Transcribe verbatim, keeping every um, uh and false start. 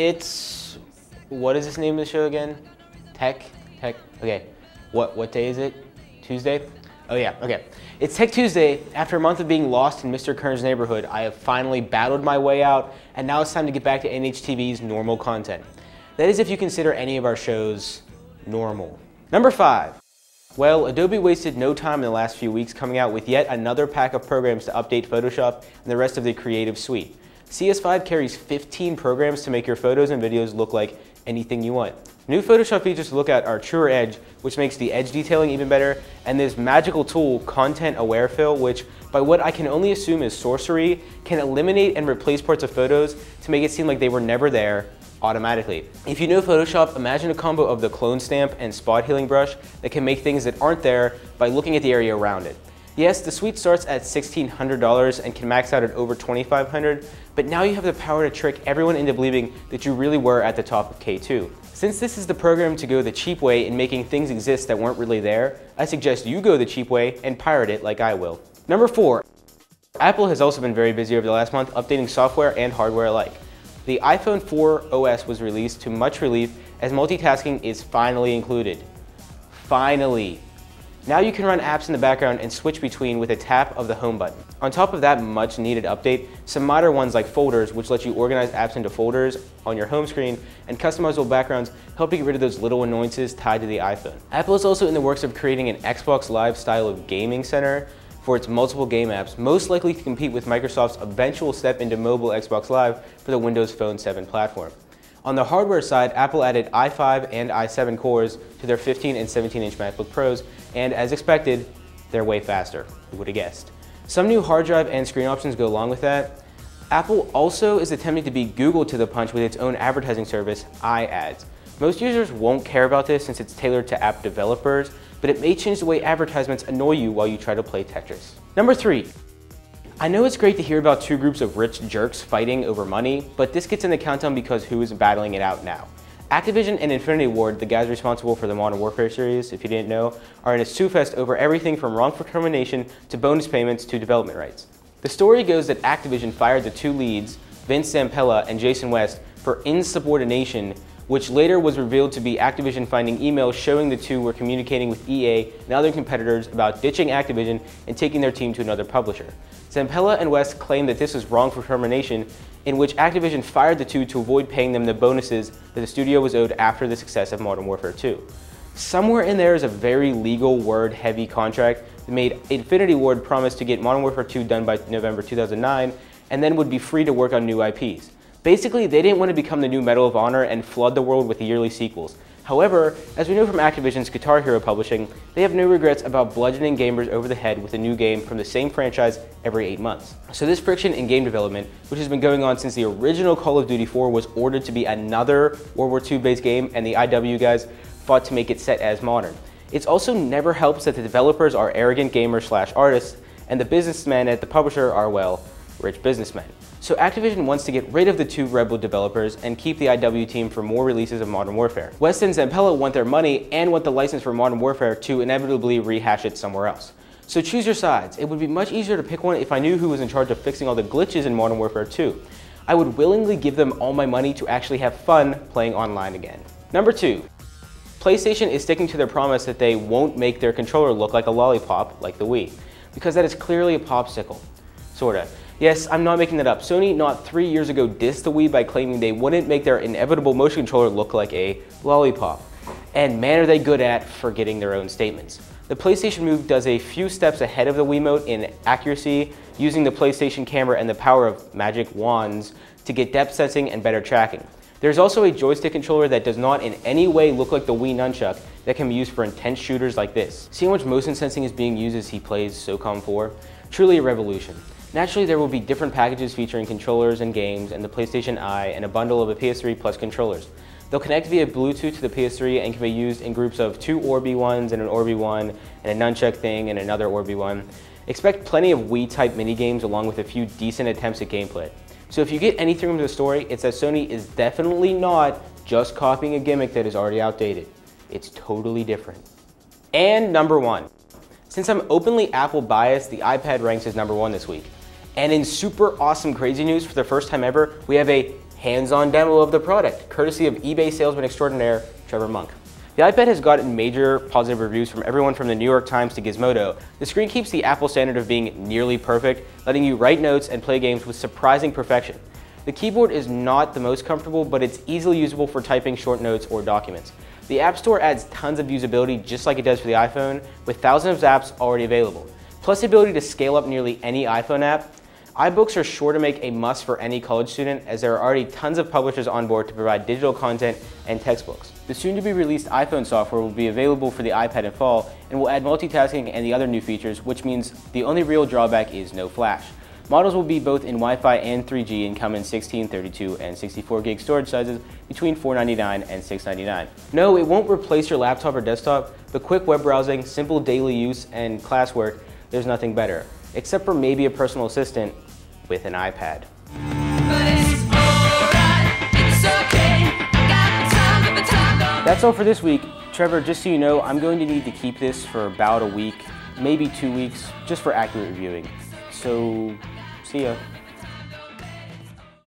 It's, what is this name of the show again? Tech, Tech, okay. What, what day is it? Tuesday? Oh yeah, okay. It's Tech Tuesday. After a month of being lost in Mister Kern's neighborhood, I have finally battled my way out, and now it's time to get back to N H T V's normal content. That is if you consider any of our shows normal. Number five. Well, Adobe wasted no time in the last few weeks coming out with yet another pack of programs to update Photoshop and the rest of the Creative Suite. C S five carries fifteen programs to make your photos and videos look like anything you want. New Photoshop features to look at are Truer Edge, which makes the edge detailing even better, and this magical tool, Content Aware Fill, which, by what I can only assume is sorcery, can eliminate and replace parts of photos to make it seem like they were never there automatically. If you know Photoshop, imagine a combo of the clone stamp and spot healing brush that can make things that aren't there by looking at the area around it. Yes, the suite starts at sixteen hundred dollars and can max out at over twenty-five hundred dollars, but now you have the power to trick everyone into believing that you really were at the top of K two. Since this is the program to go the cheap way in making things exist that weren't really there, I suggest you go the cheap way and pirate it like I will. Number four, Apple has also been very busy over the last month updating software and hardware alike. The iPhone four O S was released to much relief as multitasking is finally included. Finally. Now you can run apps in the background and switch between with a tap of the home button. On top of that much needed update, some modern ones like folders, which let you organize apps into folders on your home screen, and customizable backgrounds help you get rid of those little annoyances tied to the iPhone. Apple is also in the works of creating an Xbox Live style of gaming center for its multiple game apps, most likely to compete with Microsoft's eventual step into mobile Xbox Live for the Windows Phone seven platform. On the hardware side, Apple added i five and i seven cores to their fifteen and seventeen inch MacBook Pros, and as expected, they're way faster. Who would have guessed? Some new hard drive and screen options go along with that. Apple also is attempting to beat Google to the punch with its own advertising service, iAds. Most users won't care about this since it's tailored to app developers, but it may change the way advertisements annoy you while you try to play Tetris. Number three. I know it's great to hear about two groups of rich jerks fighting over money, but this gets in the countdown because who is battling it out now? Activision and Infinity Ward, the guys responsible for the Modern Warfare series, if you didn't know, are in a sue fest over everything from wrongful termination to bonus payments to development rights. The story goes that Activision fired the two leads, Vince Zampella and Jason West, for insubordination, which later was revealed to be Activision finding emails showing the two were communicating with E A and other competitors about ditching Activision and taking their team to another publisher. Zampella and West claimed that this was wrongful termination, in which Activision fired the two to avoid paying them the bonuses that the studio was owed after the success of Modern Warfare two. Somewhere in there is a very legal word-heavy contract that made Infinity Ward promise to get Modern Warfare two done by November two thousand nine and then would be free to work on new I Ps. Basically, they didn't want to become the new Medal of Honor and flood the world with yearly sequels. However, as we know from Activision's Guitar Hero publishing, they have no regrets about bludgeoning gamers over the head with a new game from the same franchise every eight months. So this friction in game development, which has been going on since the original Call of Duty four was ordered to be another World War two based game and the I W guys fought to make it set as modern. It's also never helps that the developers are arrogant gamers slash artists and the businessmen at the publisher are, well, rich businessmen. So Activision wants to get rid of the two rebel developers and keep the I W team for more releases of Modern Warfare. West and Zampella want their money and want the license for Modern Warfare to inevitably rehash it somewhere else. So choose your sides. It would be much easier to pick one if I knew who was in charge of fixing all the glitches in Modern Warfare two. I would willingly give them all my money to actually have fun playing online again. Number two, PlayStation is sticking to their promise that they won't make their controller look like a lollipop like the Wii, because that is clearly a popsicle, sorta. Yes, I'm not making that up. Sony not three years ago dissed the Wii by claiming they wouldn't make their inevitable motion controller look like a lollipop. And man are they good at forgetting their own statements. The PlayStation Move does a few steps ahead of the Wii Mote in accuracy, using the PlayStation camera and the power of magic wands to get depth sensing and better tracking. There's also a joystick controller that does not in any way look like the Wii Nunchuck that can be used for intense shooters like this. See how much motion sensing is being used as he plays SOCOM four? Truly a revolution. Naturally, there will be different packages featuring controllers and games and the PlayStation Eye and a bundle of a P S three Plus controllers. They'll connect via Bluetooth to the P S three and can be used in groups of two Orbi ones and an Orbi one and a Nunchuck thing and another Orbi one. Expect plenty of Wii-type minigames along with a few decent attempts at gameplay. So if you get anything from the story, it's that Sony is definitely not just copying a gimmick that is already outdated. It's totally different. And number one. Since I'm openly Apple biased, the iPad ranks as number one this week. And in super awesome crazy news, for the first time ever, we have a hands-on demo of the product, courtesy of eBay salesman extraordinaire Trevor Monk. The iPad has gotten major positive reviews from everyone from the New York Times to Gizmodo. The screen keeps the Apple standard of being nearly perfect, letting you write notes and play games with surprising perfection. The keyboard is not the most comfortable, but it's easily usable for typing short notes or documents. The App Store adds tons of usability just like it does for the iPhone, with thousands of apps already available, plus the ability to scale up nearly any iPhone app. iBooks are sure to make a must for any college student, as there are already tons of publishers on board to provide digital content and textbooks. The soon-to-be-released iPhone software will be available for the iPad in fall and will add multitasking and the other new features, which means the only real drawback is no flash. Models will be both in Wi-Fi and three G and come in sixteen, thirty-two, and sixty-four gig storage sizes between four ninety-nine and six ninety-nine. No, it won't replace your laptop or desktop, but quick web browsing, simple daily use, and classwork, there's nothing better, except for maybe a personal assistant with an iPad. That's all for this week. Trevor, just so you know, I'm going to need to keep this for about a week, maybe two weeks, just for accurate reviewing. So, see ya.